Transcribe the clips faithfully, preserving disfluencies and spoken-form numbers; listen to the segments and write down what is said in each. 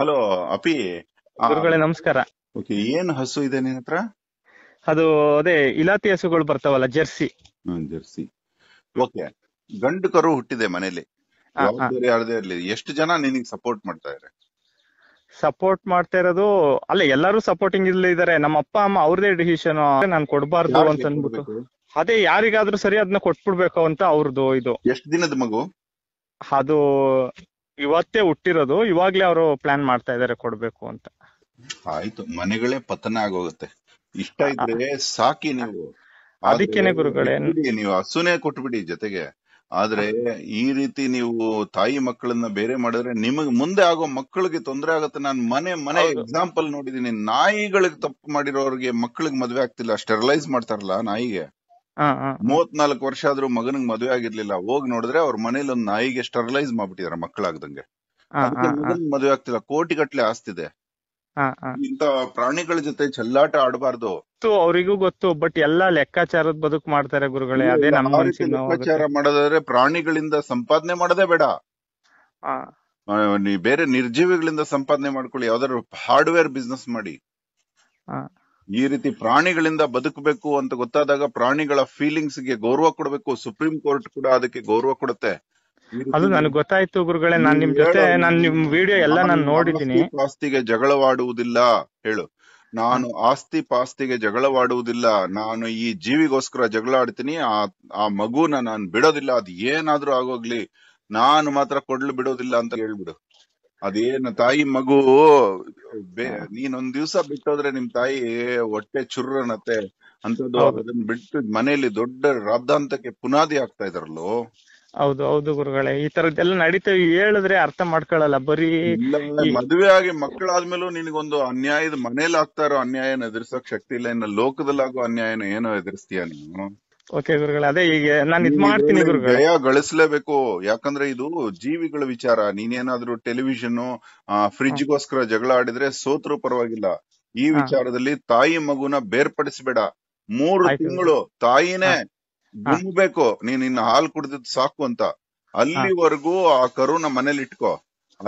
Hello ಅಪಿ, ಗುರುಗಳೇ ನಮಸ್ಕಾರ. ಏನ್ ಹಸು ಇದೆ ನಿನ್ನ ಹತ್ರ? ಅದು ಅದೇ ಇಲಾತಿ ಹಸುಗಳು ಬರ್ತಾವಲ್ಲ, ಜೆರ್ಸಿ. Jersey, okay. ಗಂಡು ಕರು ಹುಟ್ಟಿದೆ ಮನೇಲಿ, ಯಾವ್ದೇ ಇರ್ಲಿ. ಎಷ್ಟು ಜನ ನಿನಗೆ ಸಪೋರ್ಟ್ ಮಾಡ್ತಾ ಇದಾರೆ? ಸಪೋರ್ಟ್ ಮಾಡ್ತಾ ಇರೋದು ಅಲ್ಲೇ ಎಲ್ಲಾರು ಸಪೋರ್ಟಿಂಗ್ ಇಲ್ಲ ಇದಾರೆ. ನಮ್ಮ ಅಪ್ಪ ಅಮ್ಮ ಅವ್ರದೇ ಡಿಸಿಷನ್, ನಾನ್ ಕೊಡ್ಬಾರ್ದು ಅಂತ ಅನ್ಬಿಟ್ಟು, ಅದೇ ಯಾರಿಗಾದ್ರೂ ಸರಿ ಅದನ್ನ ಕೊಟ್ಬಿಡ್ಬೇಕು ಅಂತ ಅವ್ರದ್ದು ಇದು. ಎಷ್ಟು ದಿನದ ಮಗು ಅದು? ಇವತ್ತೇ ಹುಟ್ಟಿರೋದು, ಇವಾಗ್ಲೇ ಅವರು ಪ್ಲಾನ್ ಮಾಡ್ತಾ ಇದಾರೆ ಕೊಡ್ಬೇಕು ಅಂತ. ಆಯ್ತು, ಮನೆಗಳೇ ಪತನ ಆಗೋಗುತ್ತೆ. ಇಷ್ಟ ಇದ್ರೆ ಸಾಕಿ ನೀವು, ಅದಕ್ಕೇನೆ ಗುರುಗಳೇ ನೀವು ಹಸುನೇ ಕೊಟ್ಬಿಡಿ ಜೊತೆಗೆ. ಆದ್ರೆ ಈ ರೀತಿ ನೀವು ತಾಯಿ ಮಕ್ಕಳನ್ನ ಬೇರೆ ಮಾಡಿದ್ರೆ ನಿಮಗ್ ಮುಂದೆ ಆಗೋ ಮಕ್ಕಳಿಗೆ ತೊಂದರೆ ಆಗುತ್ತೆ. ನಾನು ಮನೆ ಮನೆ ಎಕ್ಸಾಂಪಲ್ ನೋಡಿದೀನಿ. ನಾಯಿಗಳಿಗೆ ತಪ್ಪು ಮಾಡಿರೋರಿಗೆ ಮಕ್ಕಳಿಗೆ ಮದ್ವೆ ಆಗ್ತಿಲ್ಲ. ಸ್ಟೆರಿಲೈಸ್ ಮಾಡ್ತಾರಲ್ಲ ನಾಯಿಗೆ, ಮೂವತ್ನಾಲ್ಕು ವರ್ಷ ಆದ್ರೂ ಮಗನಿಗೆ ಮದ್ವೆ ಆಗಿರ್ಲಿಲ್ಲ. ಹೋಗ್ ನೋಡಿದ್ರೆ ಅವ್ರ ಮನೇಲಿ ಒಂದ್ ನಾಯಿಗೆ ಸ್ಟೆರಿಲೈಸ್ ಮಾಡ್ಬಿಟ್ಟಿದಾರೆ ಮಕ್ಕಳಾಗ್ದಂಗೆ. ಮದ್ವೆ ಆಗ್ತಿಲ್ಲ. ಕೋಟಿ ಗಟ್ಲೆ ಆಸ್ತಿದೆ. ಇಂತ ಪ್ರಾಣಿಗಳ ಜೊತೆ ಚೆಲ್ಲಾಟ ಆಡಬಾರ್ದು. ಅವರಿಗೂ ಗೊತ್ತು, ಬಟ್ ಎಲ್ಲಾ ಲೆಕ್ಕಾಚಾರದ ಬದುಕು ಮಾಡ್ತಾರೆ ಗುರುಗಳೇ. ಅದೇ ನಮ್ಮ ಲೆಕ್ಕಾಚಾರ ಮಾಡೋದಾದ್ರೆ ಪ್ರಾಣಿಗಳಿಂದ ಸಂಪಾದನೆ ಮಾಡೋದೇ ಬೇಡ. ಬೇರೆ ನಿರ್ಜೀವಿಗಳಿಂದ ಸಂಪಾದನೆ ಮಾಡ್ಕೊಳ್ಳಿ. ಯಾವ್ದಾದ್ರು ಹಾರ್ಡ್ವೇರ್ ಬಿಸ್ನೆಸ್ ಮಾಡಿ. ಈ ರೀತಿ ಪ್ರಾಣಿಗಳಿಂದ ಬದುಕಬೇಕು ಅಂತ ಗೊತ್ತಾದಾಗ ಪ್ರಾಣಿಗಳ ಫೀಲಿಂಗ್ಸ್ ಗೆ ಗೌರವ ಕೊಡಬೇಕು. ಸುಪ್ರೀಂ ಕೋರ್ಟ್ ಕೂಡ ಅದಕ್ಕೆ ಗೌರವ ಕೊಡುತ್ತೆ. ಅದು ನನಗೆ ಗೊತ್ತಾಯ್ತು ಗುರುಗಳೇ. ನಾನು ನಿಮ್ ಜೊತೆ ನಾನು ನಿಮ್ ವಿಡಿಯೋ ಎಲ್ಲ ನಾನು ನೋಡಿದೀನಿ. ಆಸ್ತಿಗೆ ಜಗಳವಾಡುವುದಿಲ್ಲ ಹೇಳು. ನಾನು ಆಸ್ತಿ ಪಾಸ್ತಿಗೆ ಜಗಳವಾಡುವುದಿಲ್ಲ. ನಾನು ಈ ಜೀವಿಗೋಸ್ಕರ ಜಗಳ ಆಡ್ತೀನಿ. ಆ ಆ ಮಗುನ ನಾನು ಬಿಡೋದಿಲ್ಲ. ಅದ್ ಏನಾದ್ರೂ ಆಗೋಗ್ಲಿ, ನಾನು ಮಾತ್ರ ಕೊಡ್ಲು ಬಿಡೋದಿಲ್ಲ ಅಂತ ಹೇಳ್ಬಿಡು. ಅದೇನು ತಾಯಿ ಮಗು, ನೀನೊಂದ್ ದಿವ್ಸ ಬಿಟ್ಟೋದ್ರೆ ನಿಮ್ ತಾಯಿ ಹೊಟ್ಟೆ ಚುರ್ರನತ್ತೆ ಅಂತದ್ದು. ಅದನ್ನ ಬಿಟ್ಟು ಮನೆಯಲ್ಲಿ ದೊಡ್ಡ ರಾದ್ದಾಂತಕ್ಕೆ ಪುನಾದಿ ಆಗ್ತಾ ಇದಾರಲ್ಲೋ. ಹೌದು ಹೌದು ಗುರುಗಳೇ, ಈ ತರದ್ದೆಲ್ಲ ನಡೀತೇವೆ. ಹೇಳಿದ್ರೆ ಅರ್ಥ ಮಾಡ್ಕೊಳಲ್ಲ. ಬರೀ ಮದುವೆ ಆಗಿ ಮಕ್ಕಳಾದ್ಮೇಲೂ ನಿನಗೊಂದು ಅನ್ಯಾಯದ ಮನೇಲಿ ಆಗ್ತಾ ಇರೋ ಅನ್ಯಾಯನ ಎದುರಿಸೋಕ್ ಶಕ್ತಿ ಇಲ್ಲ, ಇನ್ನು ಲೋಕದಲ್ಲಾಗೋ ಅನ್ಯಾಯನ ಏನೋ ಎದುರಿಸ್ತೀಯ ನೀನು. ಓಕೆ ಗುರುಗಳೇ, ಅದೇ ಈಗ ನಾನು ಇದ್ ಮಾಡ್ತೀನಿ ಗುರುಗಳೇ. ಭಯ ಗಳಿಸ್ಲೇಬೇಕು, ಯಾಕಂದ್ರೆ ಇದು ಜೀವಿಗಳ ವಿಚಾರ. ನೀನೇನಾದ್ರೂ ಟೆಲಿವಿಷನ್ ಫ್ರಿಜ್ ಗೋಸ್ಕರ ಜಗಳ ಆಡಿದ್ರೆ ಸೋತ್ರೂ ಪರವಾಗಿಲ್ಲ. ಈ ವಿಚಾರದಲ್ಲಿ ತಾಯಿ ಮಗುನ ಬೇರ್ಪಡಿಸಬೇಡ. ಮೂರು ತಿಂಗಳು ತಾಯಿನೇ ಗುಂಗ್ಬೇಕು, ನೀನ್ ಇನ್ನು ಹಾಲು ಕುಡ್ದಿದ್ ಸಾಕು ಅಂತ. ಅಲ್ಲಿವರೆಗೂ ಆ ಕರುನ ಮನೇಲಿ ಇಟ್ಕೋ.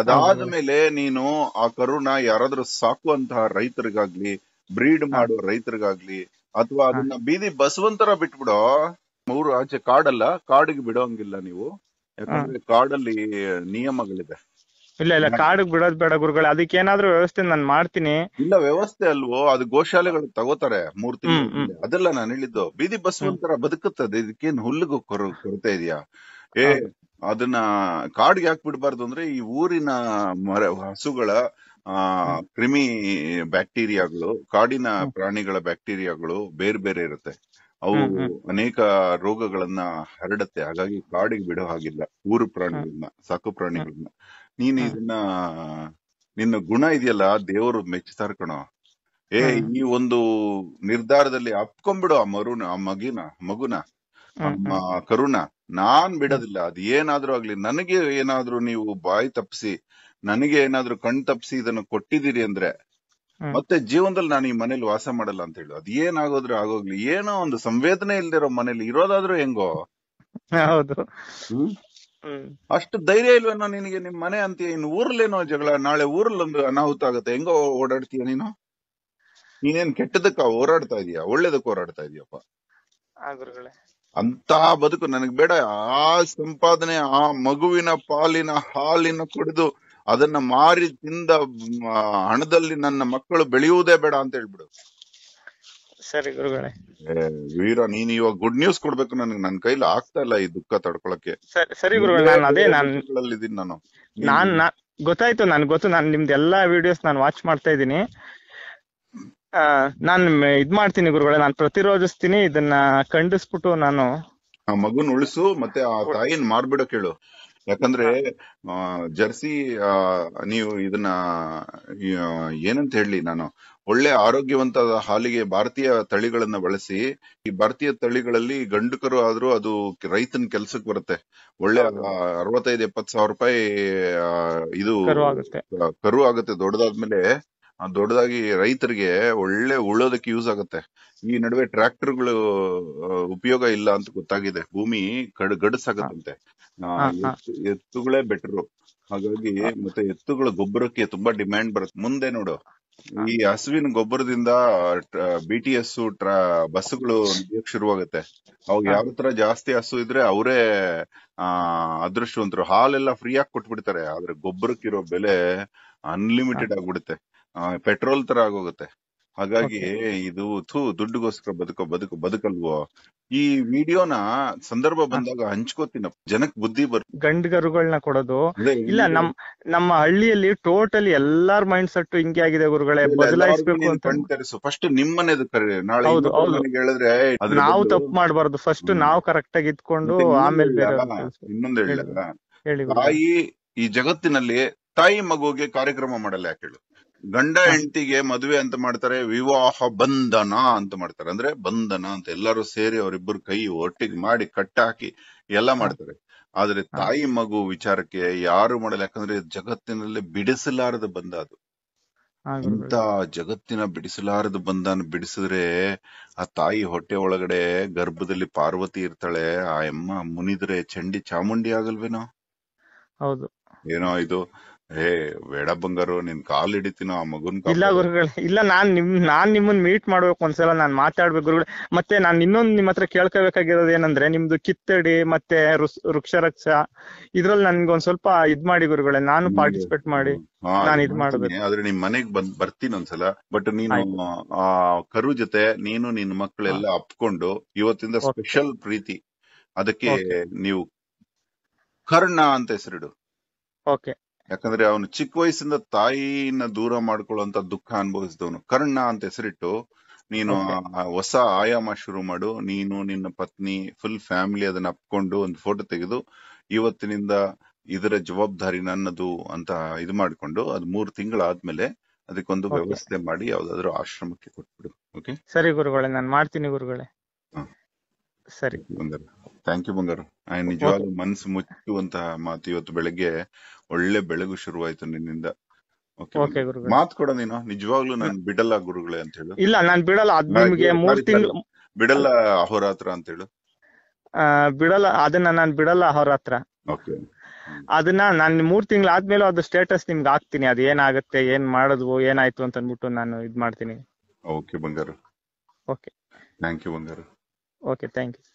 ಅದಾದ್ಮೇಲೆ ನೀನು ಆ ಕರುನ ಯಾರಾದ್ರೂ ಸಾಕುವಂತಹ ರೈತರಿಗಾಗ್ಲಿ, ಬ್ರೀಡ್ ಮಾಡೋ ರೈತರಿಗಾಗ್ಲಿ, ಅಥವಾ ಅದನ್ನ ಬೀದಿ ಬಸವಂತರ ಬಿಟ್ಬಿಡೋ. ಮೂರು ಆಚೆ ಕಾಡಲ್ಲ, ಕಾಡಿಗೆ ಬಿಡೋಂಗಿಲ್ಲ ನೀವು. ಯಾಕಂದ್ರೆ ಕಾಡಲ್ಲಿ ನಿಯಮಗಳಿದೆ. ಇಲ್ಲ ಇಲ್ಲ, ಕಾಡಿಗೆ ಬಿಡೋದ್ ಬೇಡ ಗುರುಗಳು. ಅದಕ್ಕೆ ಏನಾದ್ರೂ ವ್ಯವಸ್ಥೆ ನಾನು ಮಾಡ್ತೀನಿ. ಇಲ್ಲ ವ್ಯವಸ್ಥೆ ಅಲ್ವೋ, ಅದು ಗೋಶಾಲೆಗಳು ತಗೋತಾರೆ ಮೂರ್ ತಿಂಗಳು. ಅದೆಲ್ಲ ನಾನು ಹೇಳಿದ್ದು. ಬೀದಿ ಬಸವಂತರ ಬದುಕುತ್ತದೆ, ಇದಕ್ಕೇನು ಹುಲ್ಲಿಗೂ ಕೊರತೆ ಇದೆಯಾ? ಏ ಅದನ್ನ ಕಾಡ್ಗೆ ಯಾಕೆ ಬಿಡಬಾರ್ದು ಅಂದ್ರೆ, ಈ ಊರಿನ ಮರ ಹಸುಗಳ ಆ ಕ್ರಿಮಿ ಬ್ಯಾಕ್ಟೀರಿಯಾಗಳು, ಕಾಡಿನ ಪ್ರಾಣಿಗಳ ಬ್ಯಾಕ್ಟೀರಿಯಾಗಳು ಬೇರೆ ಬೇರೆ ಇರುತ್ತೆ. ಅವು ಅನೇಕ ರೋಗಗಳನ್ನ ಹರಡುತ್ತೆ. ಹಾಗಾಗಿ ಕಾಡಿಗೆ ಬಿಡೋ ಹಾಗಿಲ್ಲ ಊರು ಪ್ರಾಣಿಗಳನ್ನ, ಸಾಕು ಪ್ರಾಣಿಗಳನ್ನ. ನೀನ್ ಇದನ್ನ, ನಿನ್ನ ಗುಣ ಇದೆಯಲ್ಲ, ದೇವರು ಮೆಚ್ಚುತ್ತಾರೆ ಕಣೋ. ಏ ಈ ಒಂದು ನಿರ್ಧಾರದಲ್ಲಿ ಅಪ್ಕೊಂಡ್ಬಿಡು ಆ ಮರುನ, ಆ ಮಗಿನ ಮಗುನ, ಕರುನ. ನಾನ್ ಬಿಡೋದಿಲ್ಲ, ಅದ್ ಏನಾದ್ರೂ ಆಗ್ಲಿ. ನನಗೆ ಏನಾದ್ರೂ ನೀವು ಬಾಯಿ ತಪ್ಪಿಸಿ, ನನಗೆ ಏನಾದ್ರು ಕಣ್ ತಪ್ಪಿಸಿ ಇದನ್ನು ಕೊಟ್ಟಿದ್ದೀರಿ ಅಂದ್ರೆ ಮತ್ತೆ ಜೀವನದಲ್ಲಿ ನಾನು ಈ ಮನೇಲಿ ವಾಸ ಮಾಡಲ್ಲ ಅಂತ ಹೇಳು. ಅದ್ ಏನಾಗೋದ್ರೂ ಆಗೋಗ್ಲಿ. ಏನೋ ಒಂದು ಸಂವೇದನೆ ಇಲ್ದಿರೋ ಮನೇಲಿ ಇರೋದಾದ್ರೂ ಹೆಂಗೋ. ಹೌದು, ಅಷ್ಟು ಧೈರ್ಯ ಇಲ್ವೇನೋ ನಿನಗೆ? ನಿಮ್ ಮನೆ ಅಂತ ಇನ್ ಊರ್ಲೇನೋ ಜಗಳ, ನಾಳೆ ಊರಲ್ಲಿ ಒಂದು ಅನಾಹುತ ಆಗತ್ತೆ, ಹೆಂಗೋ ಓಡಾಡ್ತೀಯ ನೀನು? ನೀನೇನ್ ಕೆಟ್ಟದಕ್ಕ ಹೋರಾಡ್ತಾ ಇದೀಯಾ, ಒಳ್ಳೇದಕ್ಕೆ ಹೋರಾಡ್ತಾ ಇದೀಯಪ್ಪ. ಅಂತಹ ಬದುಕು ನನಗ್ ಬೇಡ. ಆ ಸಂಪಾದನೆ, ಆ ಮಗುವಿನ ಪಾಲಿನ ಹಾಲಿನ ಕುಡಿದು ಅದನ್ನ ಮಾರಿ ತಿಂದ ಹಣದಲ್ಲಿ ನನ್ನ ಮಕ್ಕಳು ಬೆಳೆಯುವುದೇ ಬೇಡ ಅಂತ ಹೇಳ್ಬಿಡು. ಸರಿ ಗುರುಗಳೇ. ವೀರ, ನೀನ್ ಇವಾಗ ಗುಡ್ ನ್ಯೂಸ್ ಕೊಡ್ಬೇಕು ನನಗೆ. ನನ್ನ ಕೈಲಿ ಆಗ್ತಾ ಇಲ್ಲ ಈ ದುಃಖ ತಡ್ಕೊಳಕ್ಕೆ. ಸರಿ ಗುರುಗಳೇ, ನಾನು ಅದೇ ನಾನು ನಾನು ನಾನ್ ಗೊತ್ತಾಯ್ತು, ನನ್ ಗೊತ್ತು. ನಾನು ನಿಮ್ದು ಎಲ್ಲಾ ವಿಡಿಯೋಸ್ ನಾನು ವಾಚ್ ಮಾಡ್ತಾ ಇದ್ದೀನಿ. ಆ ನಾನ್ ಇದ್ ಮಾಡ್ತೀನಿ ಗುರುಗಳೇ, ನಾನು ಪ್ರತಿರೋಧಿಸ್ತೀನಿ. ಇದನ್ನ ಖಂಡಿಸ್ಬಿಟ್ಟು ನಾನು ಆ ಮಗುನ್ ಉಳಿಸು, ಮತ್ತೆ ಆ ತಾಯಿನ್ ಮಾರ್ಬಿಡೋ ಕೇಳು. ಯಾಕಂದ್ರೆ ಜರ್ಸಿ ನೀವು ಇದನ್ನ ಏನಂತ ಹೇಳಿ, ನಾನು ಒಳ್ಳೆ ಆರೋಗ್ಯವಂತ ಹಾಲಿಗೆ ಭಾರತೀಯ ತಳಿಗಳನ್ನ ಬಳಸಿ. ಈ ಭಾರತೀಯ ತಳಿಗಳಲ್ಲಿ ಗಂಡುಕರು ಆದ್ರೂ ಅದು ರೈತನ ಕೆಲ್ಸಕ್ ಬರುತ್ತೆ. ಒಳ್ಳೆ ಅರವತ್ತೈದು ಎಪ್ಪತ್ ಸಾವಿರ ರೂಪಾಯಿ ಇದು ಕರು ಆಗುತ್ತೆ. ದೊಡ್ಡದಾದ್ಮೇಲೆ ದೊಡ್ಡದಾಗಿ ರೈತರಿಗೆ ಒಳ್ಳೆ ಉಳೋದಕ್ಕೆ ಯೂಸ್ ಆಗುತ್ತೆ. ಈ ನಡುವೆ ಟ್ರ್ಯಾಕ್ಟರ್ಗಳು ಉಪಯೋಗ ಇಲ್ಲ ಅಂತ ಗೊತ್ತಾಗಿದೆ. ಭೂಮಿ ಕಡ್ ಗಡಸಾಗತ್ತಂತೆ. ಎತ್ತುಗಳೇ ಬೆಟರು. ಹಾಗಾಗಿ ಮತ್ತೆ ಎತ್ತುಗಳ ಗೊಬ್ಬರಕ್ಕೆ ತುಂಬಾ ಡಿಮ್ಯಾಂಡ್ ಬರುತ್ತೆ. ಮುಂದೆ ನೋಡು, ಈ ಹಸುವಿನ ಗೊಬ್ಬರದಿಂದ ಬಿ ಟಿ ಎಸ್ ಟ್ರಾ ಬಸ್ಗಳು ಶುರುವಾಗುತ್ತೆ. ಅವಾಗ ಯಾವ ತರ ಜಾಸ್ತಿ ಹಸು ಇದ್ರೆ ಅವರೇ ಆ ಅದೃಷ್ಟವಂತರು, ಹಾಲೆಲ್ಲ ಫ್ರೀ ಆಗಿ ಕೊಟ್ಬಿಡ್ತಾರೆ. ಆದ್ರೆ ಗೊಬ್ಬರಕ್ಕಿರೋ ಬೆಲೆ ಅನ್ಲಿಮಿಟೆಡ್ ಆಗ್ಬಿಡುತ್ತೆ, ಪೆಟ್ರೋಲ್ ತರ ಆಗೋಗುತ್ತೆ. ಹಾಗಾಗಿ ಇದು ಥೂ ದುಡ್ಡುಗೋಸ್ಕರ ಬದುಕೋ ಬದುಕು ಬದುಕಲ್ವೋ. ಈ ವಿಡಿಯೋನ ಸಂದರ್ಭ ಬಂದಾಗ ಹಂಚ್ಕೋತೀನ, ಜನಕ್ ಬುದ್ಧಿ ಬರ್. ಗಂಡ್ಗರುಗಳನ್ನ ಕೊಡೋದು ಇಲ್ಲ. ನಮ್ ನಮ್ಮ ಹಳ್ಳಿಯಲ್ಲಿ ಟೋಟಲಿ ಎಲ್ಲಾರ್ ಮೈಂಡ್ ಸೆಟ್ ಹಿಂಗೆ ಆಗಿದೆ ಗುರುಗಳೇ, ಬದಲಾಯಿಸಬೇಕು ಅಂತ. ಫಸ್ಟ್ ನಿಮ್ಮನೆದು ಕರೆ, ನಾಳೆ ಹೇಳಿದ್ರೆ ನಾವು ತಪ್ಪು ಮಾಡಬಾರ್ದು. ಫಸ್ಟ್ ನಾವು ಕರೆಕ್ಟ್ ಆಗಿ ಇದ್ಕೊಂಡು ಆಮೇಲೆ ಇನ್ನೊಂದು ಹೇಳಿಲ್ಲ. ತಾಯಿ ಈ ಜಗತ್ತಿನಲ್ಲಿ ತಾಯಿ ಮಗುಗೆ ಕಾರ್ಯಕ್ರಮ ಮಾಡಲ್ಲ. ಯಾಕೆ ಹೇಳು? ಗಂಡ ಹೆಂಡತಿಗೆ ಮದುವೆ ಅಂತ ಮಾಡ್ತಾರೆ, ವಿವಾಹ ಬಂಧನ ಅಂತ ಮಾಡ್ತಾರೆ. ಅಂದ್ರೆ ಬಂಧನ ಅಂತ ಎಲ್ಲರೂ ಸೇರಿ ಅವರಿಬ್ಬರು ಕೈ ಒಟ್ಟಿಗೆ ಮಾಡಿ ಕಟ್ಟಾಕಿ ಎಲ್ಲಾ ಮಾಡ್ತಾರೆ. ಆದ್ರೆ ತಾಯಿ ಮಗು ವಿಚಾರಕ್ಕೆ ಯಾರು ಮಾಡಲ್ಲ. ಯಾಕಂದ್ರೆ ಜಗತ್ತಿನಲ್ಲಿ ಬಿಡಿಸಲಾರದ ಬಂಧ ಅದು. ಇಂತ ಜಗತ್ತಿನ ಬಿಡಿಸಲಾರದ ಬಂಧನ ಬಿಡಿಸಿದ್ರೆ ಆ ತಾಯಿ ಹೊಟ್ಟೆ ಒಳಗಡೆ ಗರ್ಭದಲ್ಲಿ ಪಾರ್ವತಿ ಇರ್ತಾಳೆ. ಆ ಅಮ್ಮ ಮುನಿದ್ರೆ ಚಂಡಿ ಚಾಮುಂಡಿ ಆಗಲ್ವೇನೋ? ಹೌದು. ಏನೋ ಇದು ಹೇ ಬೇಡ ಬಂಗಾರು, ನಿನ್ ಕಾಲ್ ಹಿಡಿತೀನೋ ಆ ಮಗುನ್. ಇಲ್ಲ ಗುರುಗಳೇ, ಇಲ್ಲ, ನಾನ್ ನಿಮ್ ನಾನ್ ನಿಮ್ಮನ್ ಮೀಟ್ ಮಾಡ್ಬೇಕು ಒಂದ್ಸಲ, ನಾನ್ ಮಾತಾಡ್ಬೇಕು ಗುರುಗಳೇ. ಮತ್ತೆ ನಾನ್ ಇನ್ನೊಂದ್ ನಿಮ್ ಹತ್ರ ಕೇಳ್ಕೋಬೇಕಾಗಿರೋದು ಏನಂದ್ರೆ, ನಿಮ್ದು ಕಿತ್ತಡಿ ಮತ್ತೆ ವೃಕ್ಷರಕ್ಷ ಇದ್ರಲ್ಲಿ ನನ್ಗೆ ಒಂದ್ ಸ್ವಲ್ಪ ಇದ್ ಮಾಡಿ ಗುರುಗಳೇ, ನಾನು ಪಾರ್ಟಿಸಿಪೇಟ್ ಮಾಡಿ ನಾನ್ ಇದ್ ಮಾಡ್ಬೇಕು. ಆದ್ರೆ ನಿಮ್ ಮನೆಗ್ ಬಂದ್ ಬರ್ತೀನಿ ಒಂದ್ಸಲ. ಬಟ್ ನೀನು ಆ ಕರು ಜೊತೆ ನೀನು ನಿನ್ ಮಕ್ಕಳೆಲ್ಲ ಅಪ್ಕೊಂಡು ಇವತ್ತಿಂದ ಸ್ಪೆಷಲ್ ಪ್ರೀತಿ, ಅದಕ್ಕೆ ನೀವು ಕರ್ಣ ಅಂತ ಹೆಸರಿಡು. ಓಕೆ. ಯಾಕಂದ್ರೆ ಅವನು ಚಿಕ್ಕ ವಯಸ್ಸಿಂದ ತಾಯಿನ ದೂರ ಮಾಡ್ಕೊಳ್ಳುವಂತ ದುಃಖ ಅನುಭವಿಸಿದವನು. ಕರ್ಣ ಅಂತ ಹೆಸರಿಟ್ಟು ನೀನು ಹೊಸ ಆಯಾಮ ಶುರು ಮಾಡು. ನೀನು ನಿನ್ನ ಪತ್ನಿ ಫುಲ್ ಫ್ಯಾಮಿಲಿ ಅದನ್ನ ಅಪ್ಕೊಂಡು ಒಂದು ಫೋಟೋ ತೆಗೆದು ಇವತ್ತಿನಿಂದ ಇದರ ಜವಾಬ್ದಾರಿ ನನ್ನದು ಅಂತ ಇದು ಮಾಡ್ಕೊಂಡು, ಅದ್ ಮೂರ್ ತಿಂಗಳಾದ್ಮೇಲೆ ಅದಕ್ಕೊಂದು ವ್ಯವಸ್ಥೆ ಮಾಡಿ ಯಾವ್ದಾದ್ರು ಆಶ್ರಮಕ್ಕೆ ಕೊಟ್ಬಿಡು. ಓಕೆ? ಸರಿ ಗುರುಗಳೇ, ನಾನು ಮಾಡ್ತೀನಿ ಗುರುಗಳೇ. ಸರಿ ಬಂಗಾರ, ಥ್ಯಾಂಕ್ ಯು ಬಂಗಾರು. ನಿಜವಾಗ್ಲೂ ಮನ್ಸು ಮುಚ್ಚುವಂತಹ ಮಾತು. ಇವತ್ತು ಬೆಳಗ್ಗೆ ಒಳ್ಳೆ ಬೆಳಗು ಶುರುವಾಯ್ತು ನಿನ್ನಿಂದ. ಮಾತ್ ಕೊಡ ನೀನು. ನಿಜವಾಗ್ಲೂ ನಾನು ಬಿಡಲ್ಲ ಗುರುಗಳೇ ಅಂತ ಹೇಳು. ಇಲ್ಲ, ನಾನ್ ಬಿಡಲ್ಲ. ಅದ್ ನಿಮ್ಗೆ ಮೂರ್ ತಿಂಗಳು ಬಿಡಲ್ಲ ಅಹೋರಾತ್ರ ಅಂತ ಹೇಳು. ಆ ಬಿಡಲ್ಲ ಅದನ್ನ, ನಾನ್ ಬಿಡಲ್ಲ ಅಹೋರಾತ್ರ. ಓಕೆ. ಅದನ್ನ ನಾನ್ ಮೂರ್ ತಿಂಗಳ ಆದ್ಮೇಲೆ ಅದು ಸ್ಟೇಟಸ್ ನಿಮ್ಗೆ ಹಾಕ್ತೀನಿ. ಅದ್ ಏನಾಗುತ್ತೆ, ಏನ್ ಮಾಡಿದ್ವು, ಏನಾಯ್ತು ಅಂತ ಅನ್ಬಿಟ್ಟು ನಾನು ಇದ್ ಮಾಡ್ತೀನಿ. ಓಕೆ ಬಂಗಾರು. ಓಕೆ, ಥ್ಯಾಂಕ್ ಯು ಬಂಗಾರು. Okay, thank you.